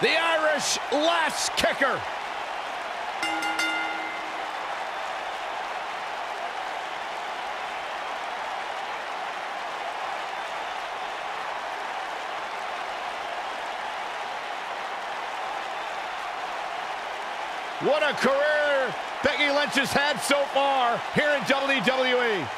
the Irish last kicker. What a career Becky Lynch has had so far here in WWE.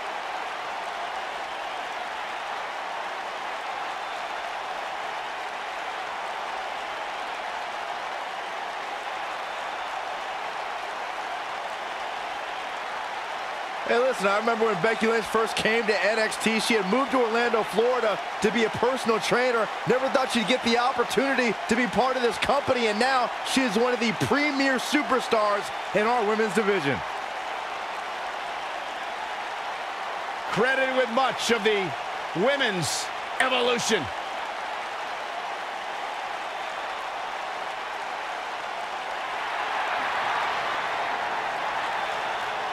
Hey, listen, I remember when Becky Lynch first came to NXT, she had moved to Orlando, Florida to be a personal trainer, never thought she'd get the opportunity to be part of this company, and now she is one of the premier superstars in our women's division. Credited with much of the women's evolution.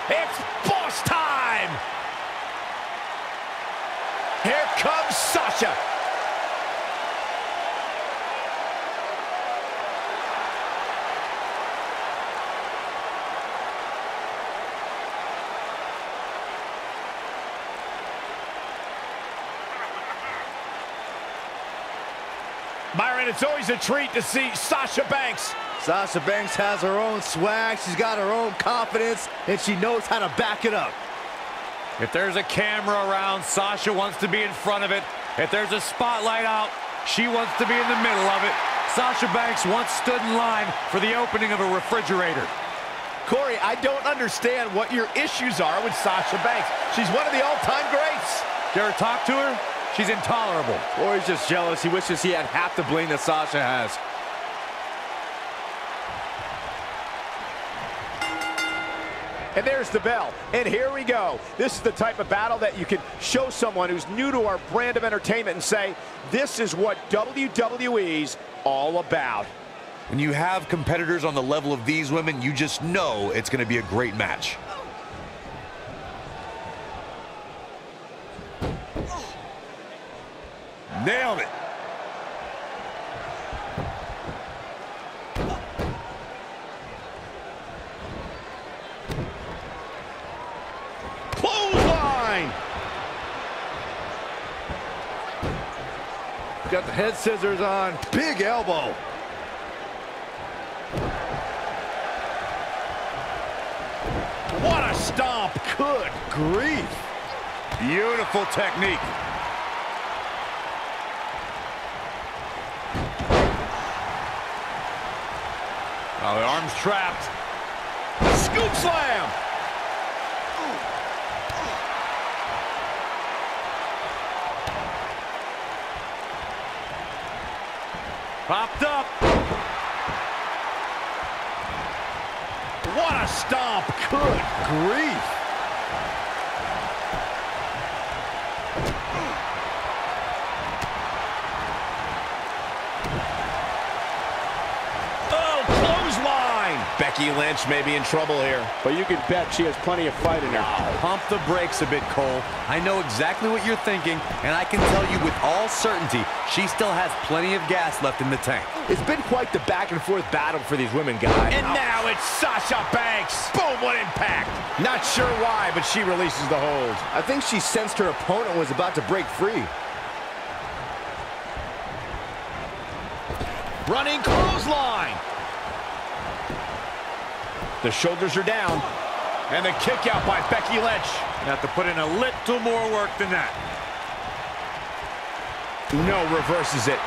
It's boss time! Here comes Sasha! Byron, it's always a treat to see Sasha Banks. Sasha Banks has her own swag, she's got her own confidence, and she knows how to back it up. If there's a camera around, Sasha wants to be in front of it. If there's a spotlight out, she wants to be in the middle of it. Sasha Banks once stood in line for the opening of a refrigerator. Corey, I don't understand what your issues are with Sasha Banks. She's one of the all-time greats. You ever talk to her? She's intolerable. Corey's just jealous. He wishes he had half the bling that Sasha has. And there's the bell, and here we go. This is the type of battle that you can show someone who's new to our brand of entertainment and say, this is what WWE's all about. When you have competitors on the level of these women, you just know it's gonna be a great match. Nailed it. Got the head scissors on. Big elbow. What a stomp. Good grief. Beautiful technique. Oh, the arm's trapped. Scoop slam. Popped up. What a stomp. Good grief. Oh, clothesline. Becky Lynch may be in trouble here. But you can bet she has plenty of fight in her. Wow. Pump the brakes a bit, Cole. I know exactly what you're thinking, and I can tell you with all certainty, she still has plenty of gas left in the tank. It's been quite the back-and-forth battle for these women, guys. And now it's Sasha Banks. Boom, what impact. Not sure why, but she releases the hold. I think she sensed her opponent was about to break free. Running clothesline. The shoulders are down. And the kick out by Becky Lynch. You have to put in a little more work than that. No, reverses it.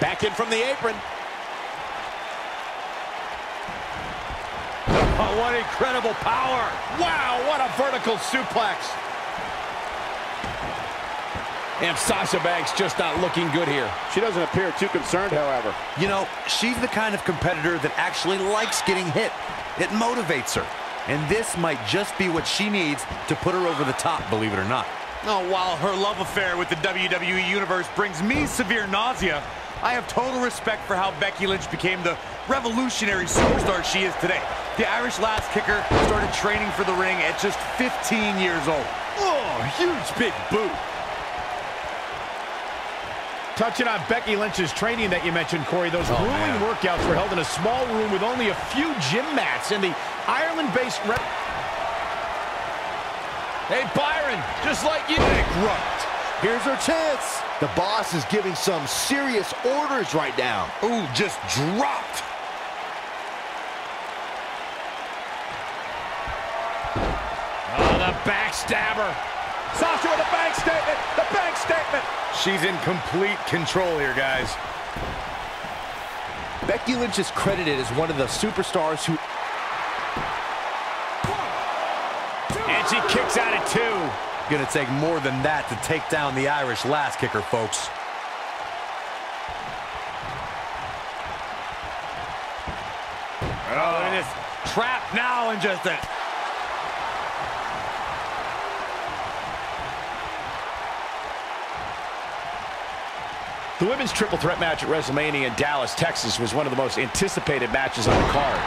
Back in from the apron. Oh, what incredible power. Wow, what a vertical suplex. And Sasha Banks just not looking good here. She doesn't appear too concerned, however. You know, she's the kind of competitor that actually likes getting hit. It motivates her. And this might just be what she needs to put her over the top, believe it or not. Now, while her love affair with the WWE Universe brings me severe nausea, I have total respect for how Becky Lynch became the revolutionary superstar she is today. The Irish last kicker started training for the ring at just 15 years old. Oh, huge big boot. Touching on Becky Lynch's training that you mentioned, Corey, those grueling workouts were held in a small room with only a few gym mats, and the Ireland-based rep... Hey, Byron, just like you... Grunt. Here's her chance. The boss is giving some serious orders right now. Ooh, just dropped. Oh, the backstabber. Sasha with a bank statement. The bank statement. She's in complete control here, guys. Becky Lynch is credited as one of the superstars who... And she kicks out at 2. Gonna take more than that to take down the Irish last kicker, folks. Oh, look at this. Trap now and just that. The women's triple threat match at WrestleMania in Dallas, Texas was one of the most anticipated matches on the card.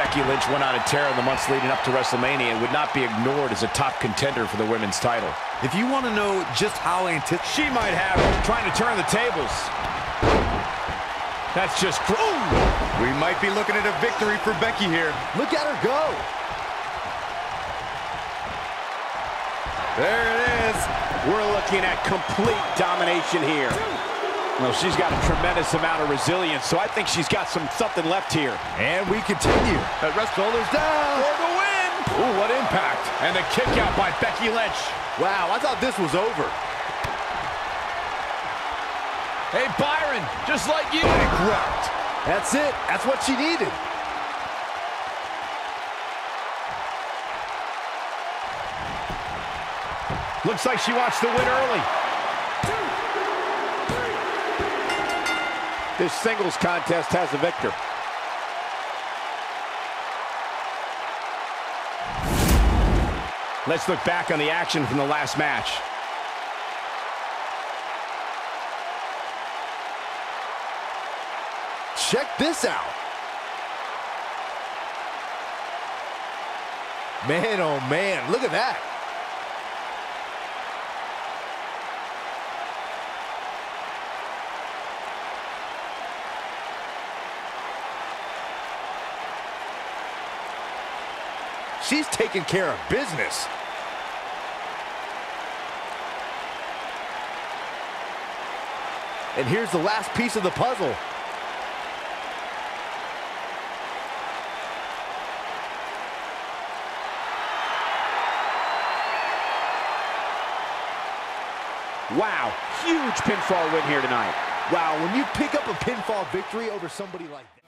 Becky Lynch went on a tear in the months leading up to WrestleMania and would not be ignored as a top contender for the women's title. If you want to know just how anticipated... She might have it, trying to turn the tables. That's just... Ooh! We might be looking at a victory for Becky here. Look at her go. There it is. We're looking at complete domination here. Well, she's got a tremendous amount of resilience, so I think she's got something left here. And we continue. That rest holder's down. For the win. Ooh, what impact. And the kick out by Becky Lynch. Wow, I thought this was over. Hey, Byron, just like you. Correct. That's it. That's what she needed. Looks like she wants the win early. This singles contest has a victor. Let's look back on the action from the last match. Check this out. Man, oh man, look at that. She's taking care of business. And here's the last piece of the puzzle. Wow, huge pinfall win here tonight. Wow, when you pick up a pinfall victory over somebody like that.